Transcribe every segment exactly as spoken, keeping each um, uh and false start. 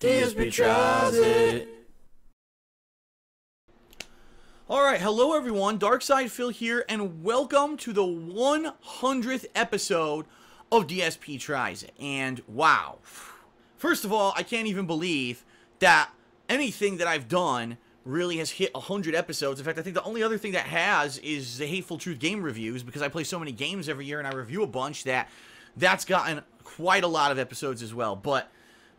D S P tries it. All right, hello everyone. Darkside Phil here, and welcome to the one hundredth episode of D S P Tries It. And wow, first of all, I can't even believe that anything that I've done really has hit one hundred episodes. In fact, I think the only other thing that has is the Hateful Truth game reviews, because I play so many games every year and I review a bunch that that's gotten quite a lot of episodes as well. But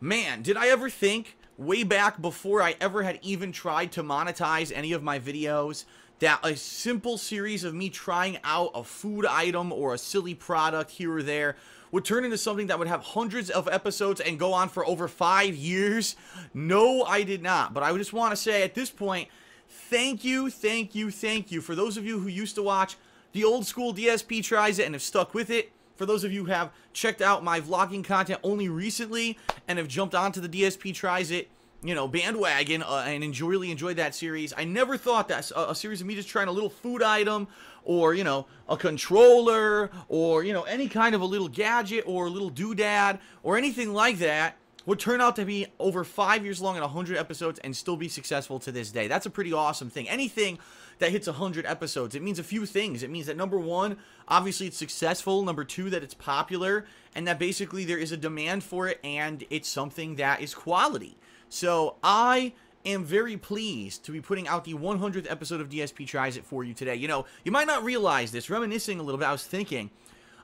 man, did I ever think, way back before I ever had even tried to monetize any of my videos, that a simple series of me trying out a food item or a silly product here or there would turn into something that would have hundreds of episodes and go on for over five years? No, I did not. But I just want to say at this point, thank you, thank you, thank you. For those of you who used to watch the old school D S P Tries It and have stuck with it, for those of you who have checked out my vlogging content only recently and have jumped onto the D S P Tries It, you know, bandwagon uh, and enjoy, really enjoyed that series. I never thought that a, a series of me just trying a little food item or, you know, a controller or, you know, any kind of a little gadget or a little doodad or anything like that would turn out to be over five years long and one hundred episodes and still be successful to this day. That's a pretty awesome thing. Anything that hits one hundred episodes, it means a few things. It means that, number one, obviously it's successful. Number two, that it's popular, and that basically there is a demand for it, and it's something that is quality. So I am very pleased to be putting out the one hundredth episode of D S P Tries It for you today. You know, you might not realize this. Reminiscing a little bit, I was thinking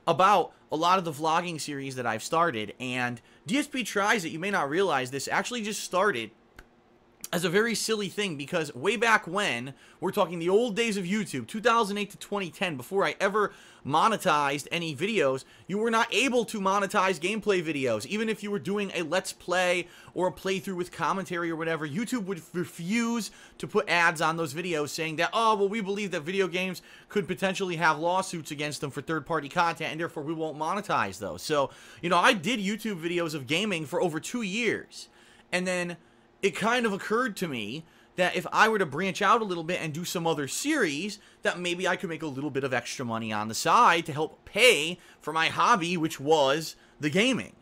about a lot of the vlogging series that I've started, and D S P Tries It, you may not realize this, actually just started as a very silly thing, because way back when, we're talking the old days of YouTube, two thousand eight to twenty ten, before I ever monetized any videos, you were not able to monetize gameplay videos. Even if you were doing a let's play or a playthrough with commentary or whatever, YouTube would refuse to put ads on those videos, saying that, oh, well, we believe that video games could potentially have lawsuits against them for third-party content, and therefore we won't monetize those. So, you know, I did YouTube videos of gaming for over two years, and then it kind of occurred to me that if I were to branch out a little bit and do some other series, that maybe I could make a little bit of extra money on the side to help pay for my hobby, which was the gaming.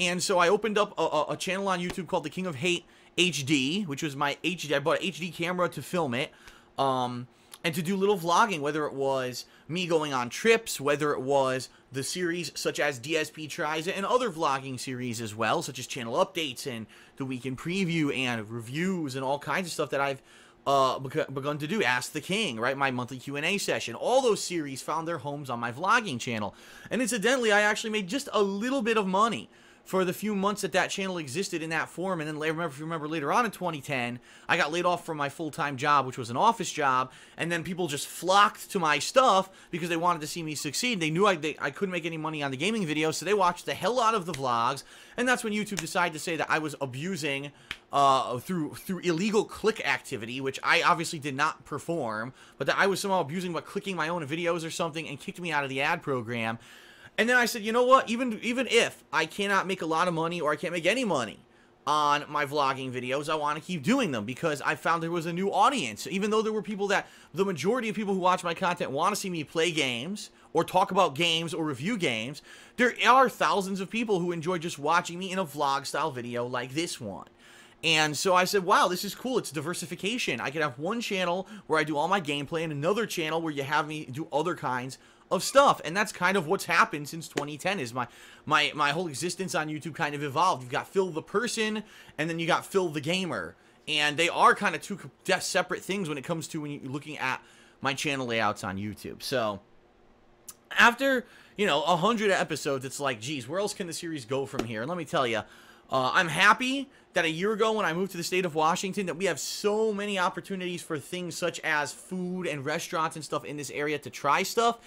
And so I opened up a, a channel on YouTube called The King of Hate H D, which was my H D. I bought an H D camera to film it, um, and to do little vlogging, whether it was me going on trips, whether it was the series such as D S P Tries It and other vlogging series as well, such as channel updates and the weekend preview and reviews and all kinds of stuff that I've uh, begun to do. Ask the King, right? My monthly Q and A session. All those series found their homes on my vlogging channel. And incidentally, I actually made just a little bit of money for the few months that that channel existed in that form. And then later, if you remember, later on in twenty ten, I got laid off from my full-time job, which was an office job, and then people just flocked to my stuff because they wanted to see me succeed. They knew I, they, I couldn't make any money on the gaming videos, so they watched the hell out of the vlogs, and that's when YouTube decided to say that I was abusing uh, through, through illegal click activity, which I obviously did not perform, but that I was somehow abusing by clicking my own videos or something, and kicked me out of the ad program. And then I said, you know what, even even if I cannot make a lot of money or I can't make any money on my vlogging videos, I want to keep doing them because I found there was a new audience. Even though there were people that, the majority of people who watch my content want to see me play games or talk about games or review games, there are thousands of people who enjoy just watching me in a vlog-style video like this one. And so I said, wow, this is cool. It's diversification. I could have one channel where I do all my gameplay and another channel where you have me do other kinds of stuff. And that's kind of what's happened since twenty ten. Is my my my whole existence on YouTube kind of evolved. You've got Phil the person, and then you got Phil the gamer, and they are kind of two separate things when it comes to when you're looking at my channel layouts on YouTube. So after, you know, one hundred episodes, it's like, geez, where else can the series go from here? And let me tell you, Uh, I'm happy that a year ago when I moved to the state of Washington that we have so many opportunities for things such as food and restaurants and stuff in this area to try stuff.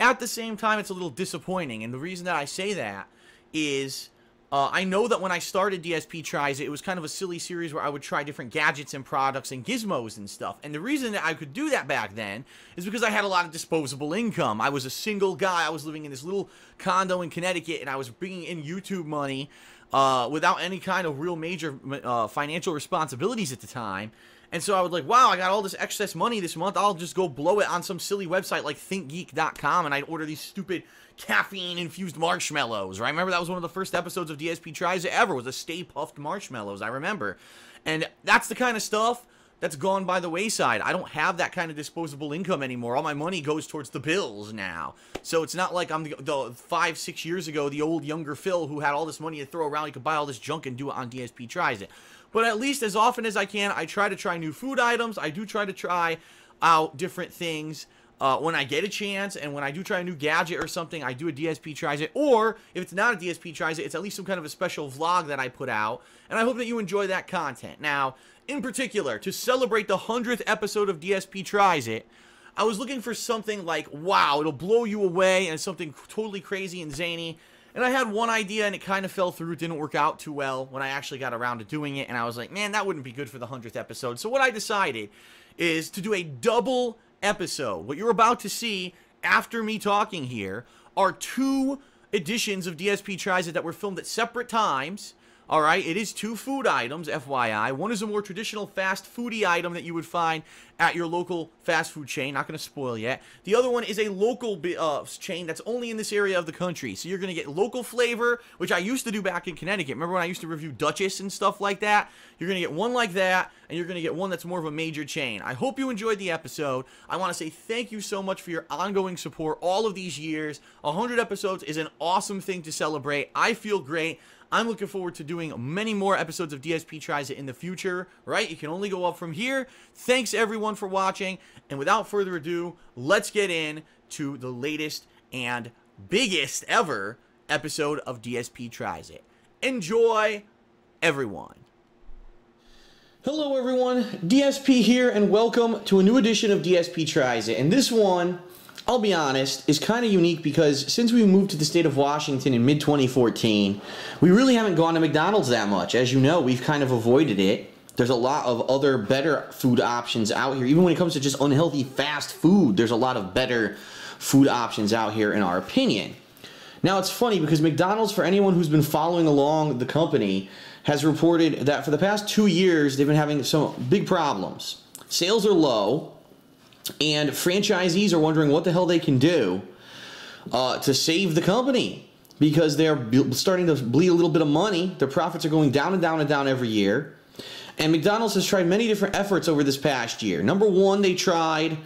At the same time, it's a little disappointing, and the reason that I say that is uh, I know that when I started D S P Tries It, it was kind of a silly series where I would try different gadgets and products and gizmos and stuff, and the reason that I could do that back then is because I had a lot of disposable income. I was a single guy. I was living in this little condo in Connecticut, and I was bringing in YouTube money Uh, without any kind of real major uh, financial responsibilities at the time. And so I was like, wow, I got all this excess money this month. I'll just go blow it on some silly website like think geek dot com, and I'd order these stupid caffeine-infused marshmallows, right? Remember, that was one of the first episodes of D S P Tries It Ever, was the Stay Puffed Marshmallows, I remember. And that's the kind of stuff that's gone by the wayside. I don't have that kind of disposable income anymore. All my money goes towards the bills now. So it's not like I'm the, the five, six years ago, the old younger Phil who had all this money to throw around. He could buy all this junk and do it on D S P Tries It. But at least as often as I can, I try to try new food items. I do try to try out different things uh, when I get a chance. And when I do try a new gadget or something, I do a D S P Tries It. Or if it's not a D S P Tries It, it's at least some kind of a special vlog that I put out. And I hope that you enjoy that content. Now, in particular, to celebrate the hundredth episode of D S P Tries It, I was looking for something like, wow, it'll blow you away, and something totally crazy and zany. And I had one idea, and it kind of fell through. It didn't work out too well when I actually got around to doing it. And I was like, man, that wouldn't be good for the hundredth episode. So what I decided is to do a double episode. What you're about to see after me talking here are two editions of D S P Tries It that were filmed at separate times. All right, it is two food items, F Y I. One is a more traditional fast foodie item that you would find at your local fast food chain. Not going to spoil yet. The other one is a local uh, chain that's only in this area of the country. So you're going to get local flavor, which I used to do back in Connecticut. Remember when I used to review Duchess and stuff like that? You're going to get one like that, and you're going to get one that's more of a major chain. I hope you enjoyed the episode. I want to say thank you so much for your ongoing support all of these years. one hundred episodes is an awesome thing to celebrate. I feel great. I'm looking forward to doing many more episodes of D S P Tries It in the future, right? You can only go up from here. Thanks, everyone, for watching. And without further ado, let's get in to the latest and biggest ever episode of D S P Tries It. Enjoy, everyone. Hello, everyone. D S P here, and welcome to a new edition of D S P Tries It. And this one, I'll be honest, is kind of unique because since we moved to the state of Washington in mid twenty fourteen, we really haven't gone to McDonald's that much. As you know, we've kind of avoided it. There's a lot of other better food options out here. Even when it comes to just unhealthy fast food, there's a lot of better food options out here in our opinion. Now, it's funny because McDonald's, for anyone who's been following along the company, has reported that for the past two years, they've been having some big problems. Sales are low, and franchisees are wondering what the hell they can do uh, to save the company because they're starting to bleed a little bit of money. Their profits are going down and down and down every year. And McDonald's has tried many different efforts over this past year. Number one, they tried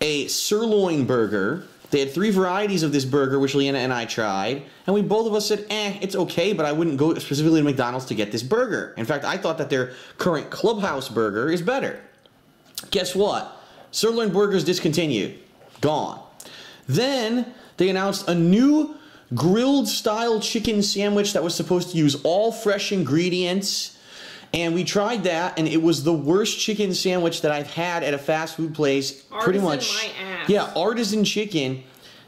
a sirloin burger. They had three varieties of this burger, which Leanna and I tried. And we both of us said, eh, it's okay, but I wouldn't go specifically to McDonald's to get this burger. In fact, I thought that their current Clubhouse burger is better. Guess what? Sirloin burgers discontinued. Gone. Then they announced a new grilled style chicken sandwich that was supposed to use all fresh ingredients. And we tried that, and it was the worst chicken sandwich that I've had at a fast food place. Artisan, pretty much. My ass. Yeah, artisan chicken.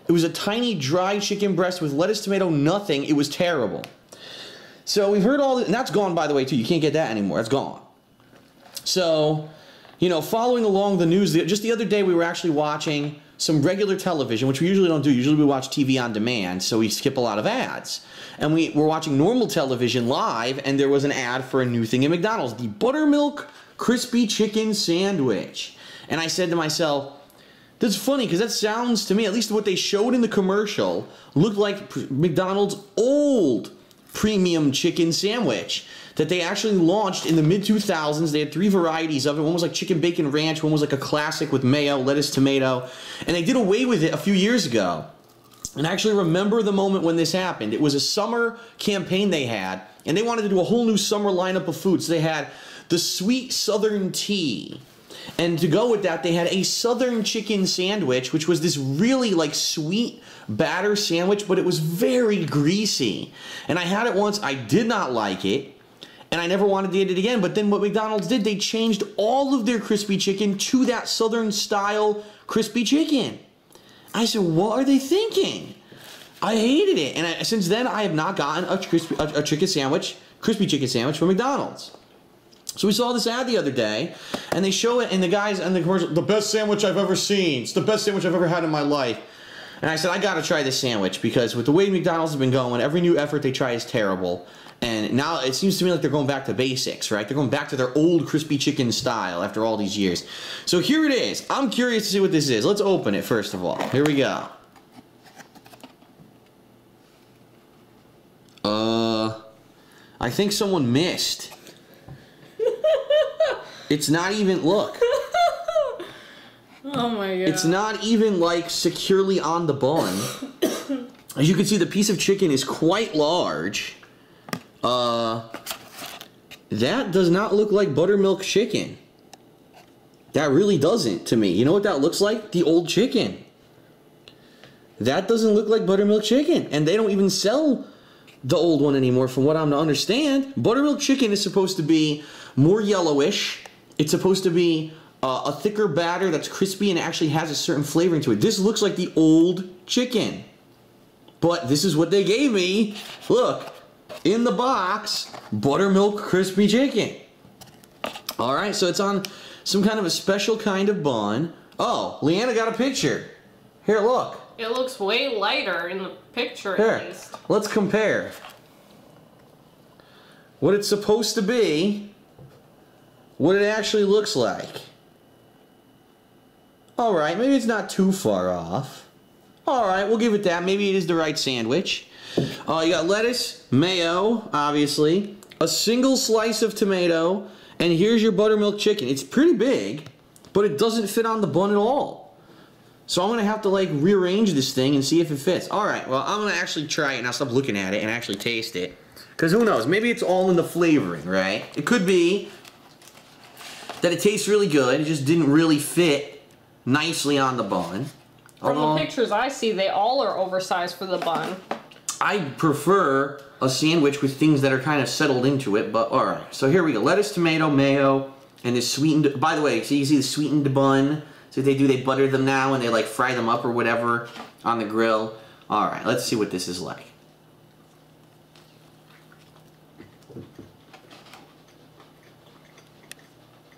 It was a tiny dry chicken breast with lettuce, tomato, nothing. It was terrible. So we've heard all this, and that's gone, by the way, too. You can't get that anymore. That's gone. So, you know, following along the news, just the other day we were actually watching some regular television, which we usually don't do. Usually we watch T V on demand, so we skip a lot of ads. And we were watching normal television live, and there was an ad for a new thing at McDonald's, the Buttermilk Crispy Chicken Sandwich. And I said to myself, that's funny, because that sounds to me, at least what they showed in the commercial, looked like McDonald's old premium chicken sandwich that they actually launched in the mid two thousands. They had three varieties of it. One was like chicken bacon ranch, one was like a classic with mayo, lettuce, tomato, and they did away with it a few years ago. And I actually remember the moment when this happened. It was a summer campaign they had, and they wanted to do a whole new summer lineup of foods. So they had the sweet southern tea, and to go with that, they had a southern chicken sandwich, which was this really like sweet batter sandwich, but it was very greasy. And I had it once, I did not like it, and I never wanted to eat it again. But then what McDonald's did, they changed all of their crispy chicken to that southern style crispy chicken. I said, what are they thinking? I hated it. And I, since then, I have not gotten a, crispy, a, a chicken sandwich, crispy chicken sandwich from McDonald's. So we saw this ad the other day, and they show it, and the guys on the commercial, the best sandwich I've ever seen. It's the best sandwich I've ever had in my life. And I said, I gotta try this sandwich, because with the way McDonald's has been going, every new effort they try is terrible. And now it seems to me like they're going back to basics, right? They're going back to their old crispy chicken style after all these years. So here it is. I'm curious to see what this is. Let's open it first of all. Here we go. Uh, I think someone missed. It's not even, look. Oh my god. It's not even like securely on the bun. As you can see, the piece of chicken is quite large. Uh, that does not look like buttermilk chicken. That really doesn't to me. You know what that looks like? The old chicken. That doesn't look like buttermilk chicken. And they don't even sell the old one anymore from what I'm to understand. Buttermilk chicken is supposed to be more yellowish. It's supposed to be uh, a thicker batter that's crispy and actually has a certain flavoring to it. This looks like the old chicken. But this is what they gave me. Look. In the box, buttermilk crispy chicken. Alright, so it's on some kind of a special kind of bun. Oh, Leanna got a picture. Here, look. It looks way lighter in the picture, at least. Let's compare. What it's supposed to be, what it actually looks like. Alright, maybe it's not too far off. Alright, we'll give it that. Maybe it is the right sandwich. Uh, you got lettuce, mayo, obviously, a single slice of tomato, and here's your buttermilk chicken. It's pretty big, but it doesn't fit on the bun at all. So I'm going to have to, like, rearrange this thing and see if it fits. All right, well, I'm going to actually try it, and I'll stop looking at it and actually taste it. Because who knows? Maybe it's all in the flavoring, right? It could be that it tastes really good. It just didn't really fit nicely on the bun. From Although, the pictures I see, they all are oversized for the bun. I prefer a sandwich with things that are kind of settled into it, but alright. So here we go. Lettuce, tomato, mayo, and this sweetened... By the way, so you see the sweetened bun? So what they do, they butter them now and they like fry them up or whatever on the grill. Alright, let's see what this is like.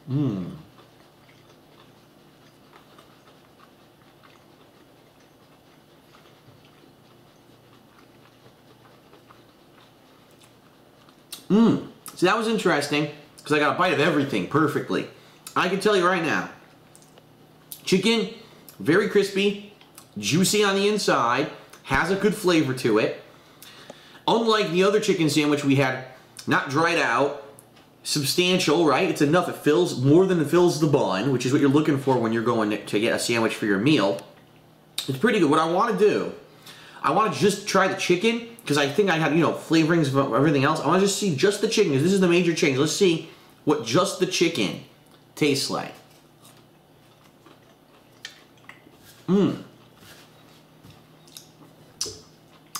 Mmm. Mmm. See, that was interesting, because I got a bite of everything perfectly. I can tell you right now, chicken, very crispy, juicy on the inside, has a good flavor to it. Unlike the other chicken sandwich we had, not dried out, substantial, right? It's enough. It fills more than it fills the bun, which is what you're looking for when you're going to get a sandwich for your meal. It's pretty good. What I want to do, I want to just try the chicken, because I think I had, you know, flavorings of everything else. I want to just see just the chicken, because this is the major change. Let's see what just the chicken tastes like. Mmm.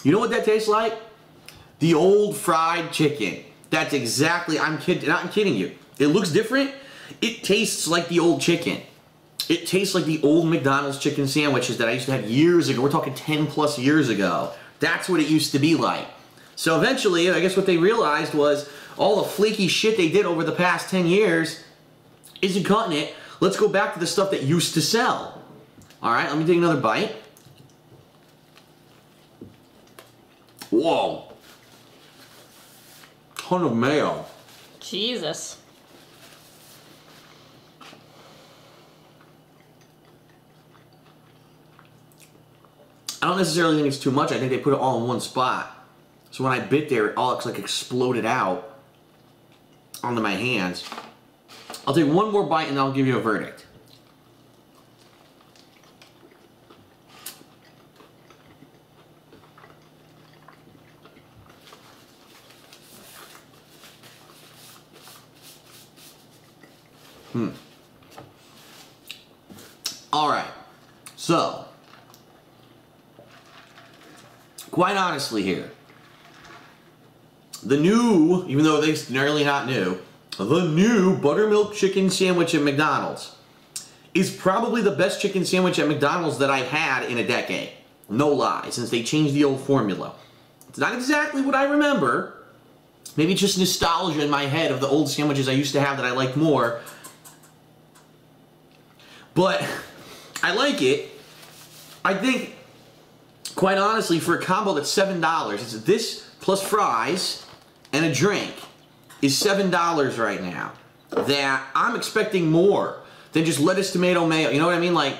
You know what that tastes like? The old fried chicken. That's exactly, I'm kidding, not kidding you. It looks different. It tastes like the old chicken. It tastes like the old McDonald's chicken sandwiches that I used to have years ago. We're talking ten plus years ago. That's what it used to be like. So eventually, I guess what they realized was all the flaky shit they did over the past ten years isn't cutting it. Let's go back to the stuff that used to sell. All right, let me take another bite. Whoa. Ton of mayo. Jesus. I don't necessarily think it's too much. I think they put it all in one spot. So when I bit there, it all like exploded out onto my hands. I'll take one more bite and I'll give you a verdict. Hmm. All right. So... Quite honestly here, the new, even though it's nearly not new, the new buttermilk chicken sandwich at McDonald's is probably the best chicken sandwich at McDonald's that I've had in a decade. No lie, since they changed the old formula. It's not exactly what I remember. Maybe it's just nostalgia in my head of the old sandwiches I used to have that I liked more. But I like it. I think... Quite honestly, for a combo that's seven dollars, it's this plus fries and a drink is seven dollars right now, that I'm expecting more than just lettuce, tomato, mayo. You know what I mean? Like,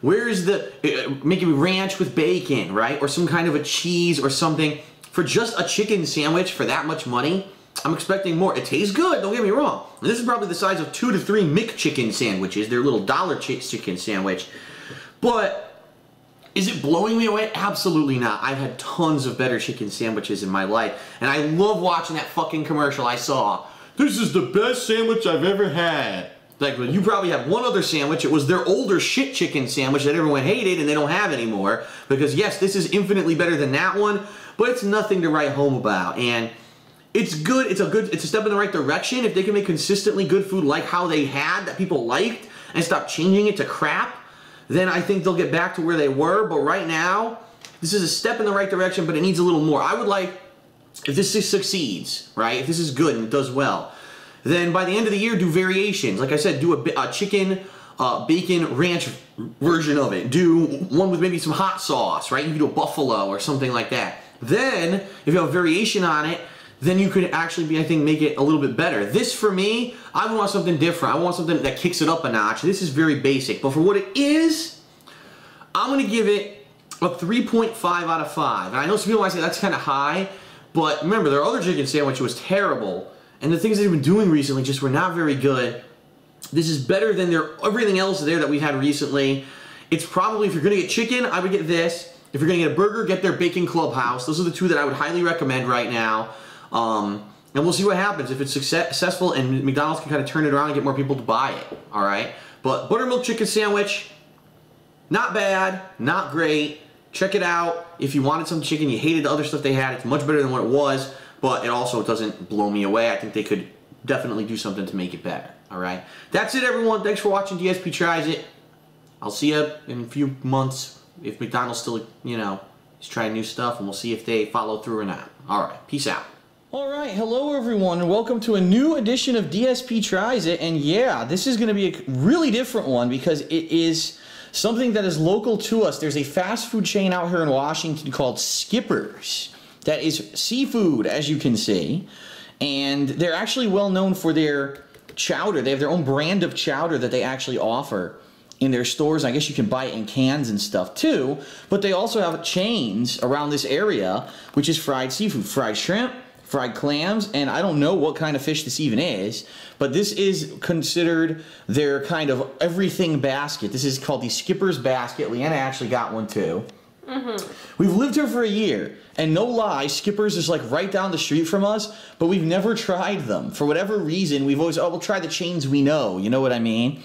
where is the, uh, making ranch with bacon, right? Or some kind of a cheese or something. For just a chicken sandwich for that much money, I'm expecting more. It tastes good, don't get me wrong. And this is probably the size of two to three McChicken sandwiches, their little dollar chicken sandwich. But is it blowing me away? Absolutely not. I've had tons of better chicken sandwiches in my life. And I love watching that fucking commercial I saw. This is the best sandwich I've ever had. Like, well, you probably have one other sandwich. It was their older shit chicken sandwich that everyone hated and they don't have anymore. Because yes, this is infinitely better than that one, but it's nothing to write home about. And it's good. It's a good. It's a step in the right direction. If they can make consistently good food like how they had, that people liked, and stop changing it to crap, then I think they'll get back to where they were. But right now, this is a step in the right direction, but it needs a little more. I would like, if this succeeds, right, if this is good and it does well, then by the end of the year, do variations. Like I said, do a, a chicken, uh, bacon, ranch version of it. Do one with maybe some hot sauce, right? You can do a buffalo or something like that. Then, if you have a variation on it, then you could actually be, I think, make it a little bit better. This, for me, I want something different. I want something that kicks it up a notch. This is very basic. But for what it is, I'm going to give it a three point five out of five. And I know some people might say that's kind of high, but remember, their other chicken sandwich was terrible. And the things they've been doing recently just were not very good. This is better than their everything else there that we've had recently. It's probably, if you're going to get chicken, I would get this. If you're going to get a burger, get their Bacon Clubhouse. Those are the two that I would highly recommend right now. Um, and we'll see what happens. If it's success successful and McDonald's can kind of turn it around and get more people to buy it, all right? But Buttermilk Chicken Sandwich, not bad, not great. Check it out. If you wanted some chicken, you hated the other stuff they had, it's much better than what it was. But it also doesn't blow me away. I think they could definitely do something to make it better. All right. That's it, everyone. Thanks for watching D S P Tries It. I'll see you in a few months if McDonald's still, you know, is trying new stuff. And we'll see if they follow through or not. All right. Peace out. All right. Hello, everyone. And welcome to a new edition of D S P Tries It. And yeah, this is going to be a really different one because it is something that is local to us. There's a fast food chain out here in Washington called Skippers. That is seafood, as you can see, and they're actually well known for their chowder. They have their own brand of chowder that they actually offer in their stores. I guess you can buy it in cans and stuff too, but they also have chains around this area, which is fried seafood, fried shrimp, fried clams, and I don't know what kind of fish this even is, but this is considered their kind of everything basket. This is called the Skipper's Basket. Leanna actually got one too. Mm-hmm. We've lived here for a year, and no lie, Skipper's is like right down the street from us, but we've never tried them. For whatever reason, we've always, oh, we'll try the chains we know, you know what I mean?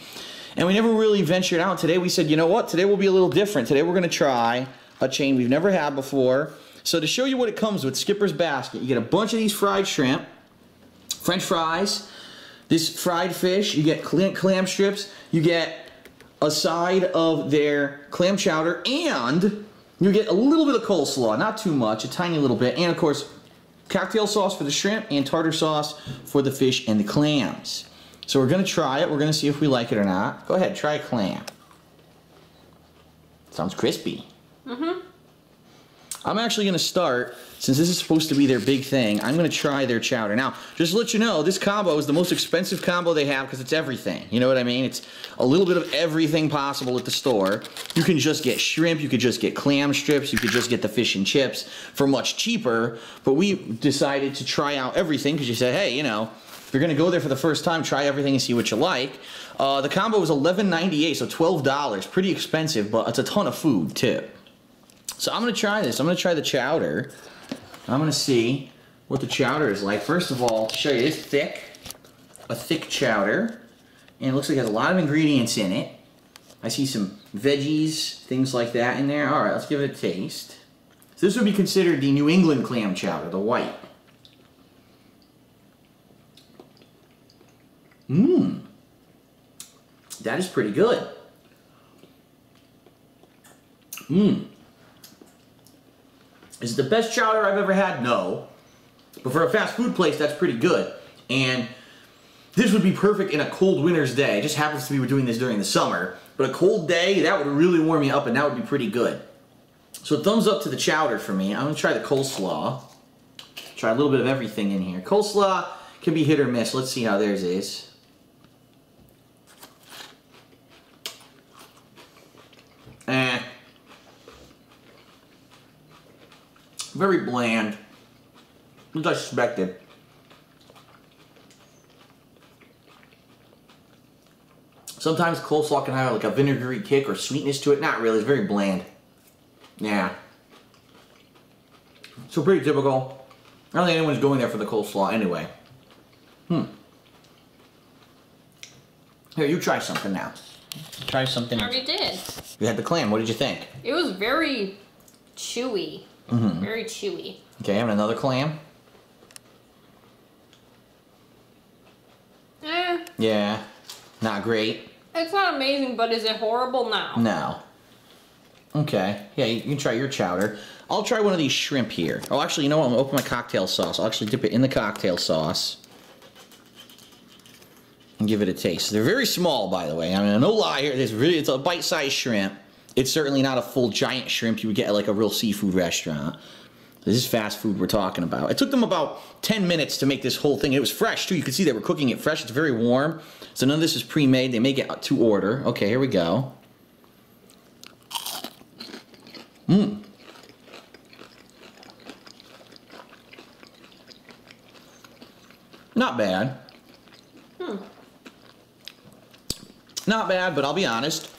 And we never really ventured out. Today we said, you know what, today will be a little different. Today we're going to try a chain we've never had before. So to show you what it comes with, Skipper's Basket, you get a bunch of these fried shrimp, French fries, this fried fish, you get clam strips, you get a side of their clam chowder, and you get a little bit of coleslaw, not too much, a tiny little bit, and of course, cocktail sauce for the shrimp and tartar sauce for the fish and the clams. So we're gonna try it, we're gonna see if we like it or not. Go ahead, try a clam. Sounds crispy. Mm-hmm. I'm actually gonna start, since this is supposed to be their big thing, I'm gonna try their chowder. Now, just to let you know, this combo is the most expensive combo they have because it's everything. You know what I mean? It's a little bit of everything possible at the store. You can just get shrimp, you could just get clam strips, you could just get the fish and chips for much cheaper, but we decided to try out everything because you said, hey, you know, if you're gonna go there for the first time, try everything and see what you like. Uh, the combo was eleven ninety-eight, so twelve dollars, pretty expensive, but it's a ton of food too. So I'm going to try this. I'm going to try the chowder. I'm going to see what the chowder is like. First of all, to show you, it's thick. A thick chowder. And it looks like it has a lot of ingredients in it. I see some veggies, things like that in there. Alright, let's give it a taste. So this would be considered the New England clam chowder, the white. Mmm. That is pretty good. Mmm. Is it the best chowder I've ever had? No. But for a fast food place, that's pretty good. And this would be perfect in a cold winter's day. It just happens to be we're doing this during the summer. But a cold day, that would really warm you up, and that would be pretty good. So thumbs up to the chowder for me. I'm going to try the coleslaw. Try a little bit of everything in here. Coleslaw can be hit or miss. Let's see how theirs is. Eh. Very bland. As I suspected. Sometimes coleslaw can have like a vinegary kick or sweetness to it. Not really. It's very bland. Yeah. So pretty typical. I don't think anyone's going there for the coleslaw anyway. Hmm. Here, you try something now. Try something. I already did. You had the clam. What did you think? It was very chewy. Mm-hmm. Very chewy. Okay, and another clam. Eh. Yeah. Not great. It's not amazing, but is it horrible now? No. Okay. Yeah, you can try your chowder. I'll try one of these shrimp here. Oh, actually, you know what? I'm going to open my cocktail sauce. I'll actually dip it in the cocktail sauce and give it a taste. They're very small, by the way. I mean, no lie here. It's, really, it's a bite-sized shrimp. It's certainly not a full giant shrimp you would get at like a real seafood restaurant. This is fast food we're talking about. It took them about ten minutes to make this whole thing. It was fresh, too. You could see they were cooking it fresh. It's very warm. So none of this is pre-made. They make it to order. Okay, here we go. Mmm. Not bad. Hmm. Not bad, but I'll be honest.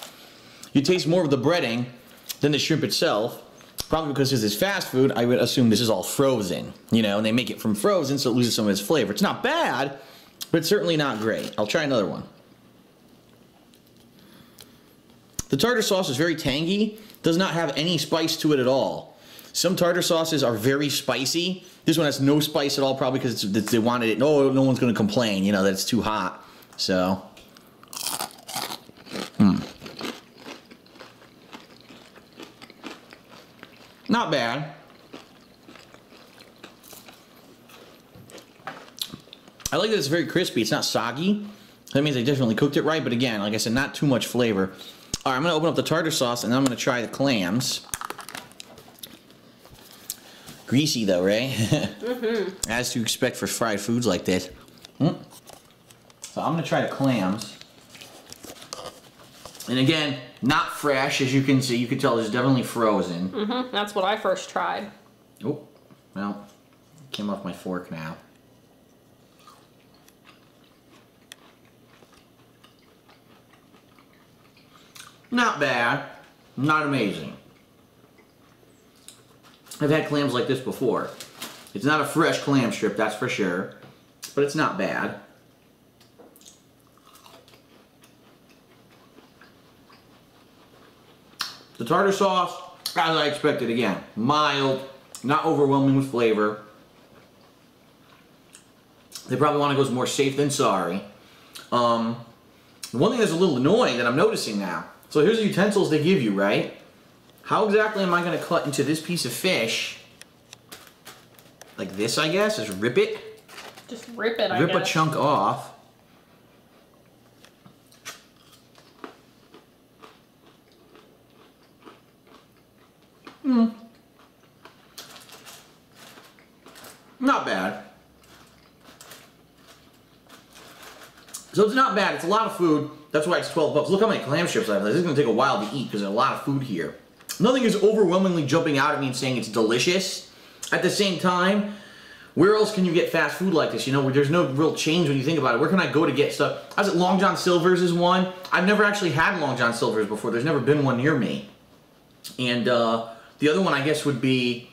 You taste more of the breading than the shrimp itself. Probably because this is fast food, I would assume this is all frozen, you know, and they make it from frozen, so it loses some of its flavor. It's not bad, but it's certainly not great. I'll try another one. The tartar sauce is very tangy, does not have any spice to it at all. Some tartar sauces are very spicy. This one has no spice at all, probably because it's, they wanted it. No, no one's going to complain, you know, that it's too hot. So, hmm. Not bad. I like that it's very crispy. It's not soggy. That means they definitely cooked it right, but again, like I said, not too much flavor. All right, I'm going to open up the tartar sauce, and then I'm going to try the clams. Greasy, though, right? Mm-hmm. As to expect for fried foods like this. Mm. So I'm going to try the clams. And again, not fresh, as you can see. You can tell it's definitely frozen. Mm-hmm. That's what I first tried. Oh, well, came off my fork now. Not bad. Not amazing. I've had clams like this before. It's not a fresh clam strip, that's for sure. But it's not bad. The tartar sauce, as I expected again. Mild, not overwhelming with flavor. They probably want to go more safe than sorry. Um, one thing that's a little annoying that I'm noticing now. So here's the utensils they give you, right? How exactly am I going to cut into this piece of fish? Like this, I guess? Just rip it? Just rip it, I guess. Rip a chunk off. Hmm. Not bad. So it's not bad. It's a lot of food. That's why it's twelve bucks. Look how many clam strips I have. This is going to take a while to eat because there's a lot of food here. Nothing is overwhelmingly jumping out at me and saying it's delicious. At the same time, where else can you get fast food like this? You know, where there's no real change when you think about it. Where can I go to get stuff? I was at Long John Silver's is one. I've never actually had Long John Silver's before. There's never been one near me. And uh, the other one, I guess, would be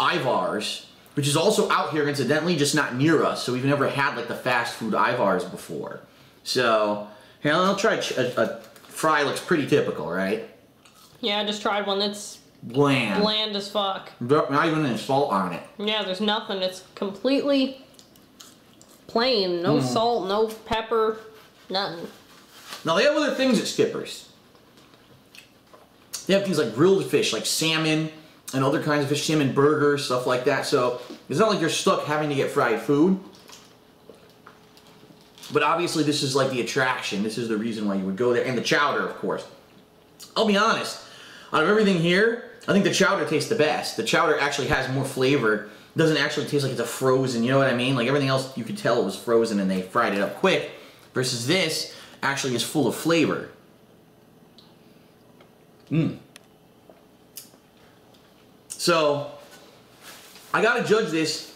Ivar's, which is also out here, incidentally, just not near us. So we've never had, like, the fast food Ivar's before. So... Here, I'll try a, a fry. Looks pretty typical, right? Yeah, I just tried one that's bland, bland as fuck. Not even any salt on it. Yeah, there's nothing. It's completely plain. No mm. salt, no pepper, nothing. Now they have other things at Skipper's. They have things like grilled fish, like salmon and other kinds of fish, salmon burgers, stuff like that. So it's not like you're stuck having to get fried food. But obviously this is like the attraction. This is the reason why you would go there. And the chowder, of course. I'll be honest. Out of everything here, I think the chowder tastes the best. The chowder actually has more flavor doesn't actually taste like it's a frozen, you know what I mean? Like everything else, you could tell it was frozen and they fried it up quick, versus this actually is full of flavor. Mmm. So, I gotta judge this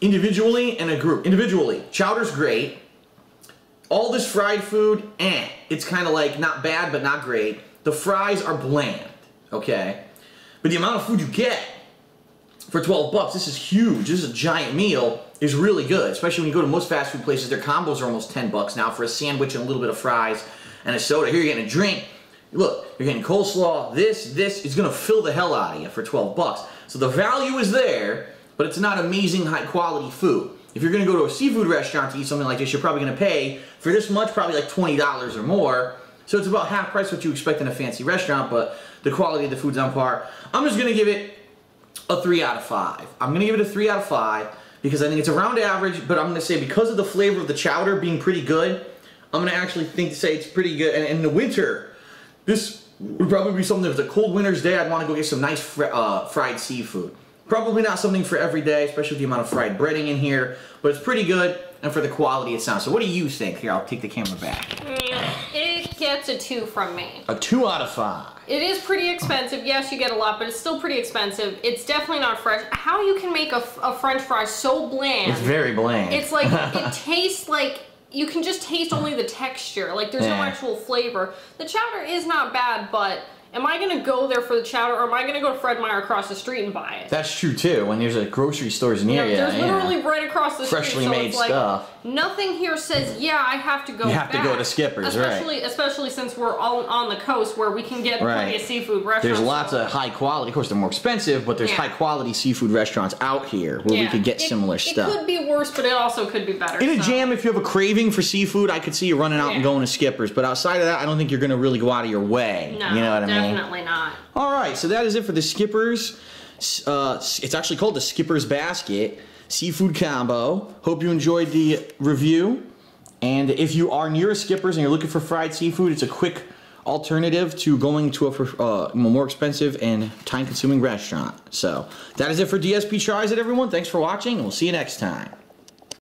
individually and a group. Individually, chowder's great. All this fried food, eh. It's kind of like not bad, but not great. The fries are bland, okay? But the amount of food you get for twelve bucks, this is huge. This is a giant meal. Is really good, especially when you go to most fast food places. Their combos are almost ten bucks now for a sandwich and a little bit of fries and a soda. Here you're getting a drink. Look, you're getting coleslaw. This, this is gonna fill the hell out of you for twelve bucks. So the value is there, but it's not amazing high quality food. If you're gonna go to a seafood restaurant to eat something like this, you're probably gonna pay for this much, probably like twenty dollars or more. So it's about half price what you expect in a fancy restaurant, but the quality of the food's on par. I'm just gonna give it a three out of five. I'm gonna give it a three out of five because I think it's around average, but I'm gonna say because of the flavor of the chowder being pretty good, I'm gonna actually think to say it's pretty good. And in the winter, this would probably be something, if it's a cold winter's day, I'd want to go get some nice fr uh, fried seafood. Probably not something for every day, especially with the amount of fried breading in here, but it's pretty good, and for the quality it's not. So what do you think? Here, I'll take the camera back. It gets a two from me. A two out of five. It is pretty expensive. Yes, you get a lot, but it's still pretty expensive. It's definitely not fresh. How you can make a, a french fry so bland. It's very bland. It's like, it tastes like, you can just taste only the texture. Like, there's yeah. no actual flavor. The chowder is not bad, but am I going to go there for the chowder, or am I going to go to Fred Meyer across the street and buy it? That's true, too. When there's a grocery stores near you. Yeah, there's yeah. literally right across the Freshly street. Freshly made so it's stuff. Like, nothing here says, yeah, I have to go back. You have back. to go to Skipper's, especially, right. Especially since we're all on the coast where we can get right. plenty of seafood restaurants. There's lots of high quality. Of course, they're more expensive, but there's yeah. high quality seafood restaurants out here where yeah. we could get it, similar it stuff. It could be worse, but it also could be better. In so. a jam, if you have a craving for seafood, I could see you running out yeah. and going to Skipper's. But outside of that, I don't think you're going to really go out of your way. No, you know what I mean? Definitely not. All right, so that is it for the Skipper's. Uh, it's actually called the Skipper's Basket Seafood Combo. Hope you enjoyed the review. And if you are near a Skipper's and you're looking for fried seafood, it's a quick alternative to going to a uh, more expensive and time-consuming restaurant. So that is it for D S P Tries It, everyone. Thanks for watching, and we'll see you next time.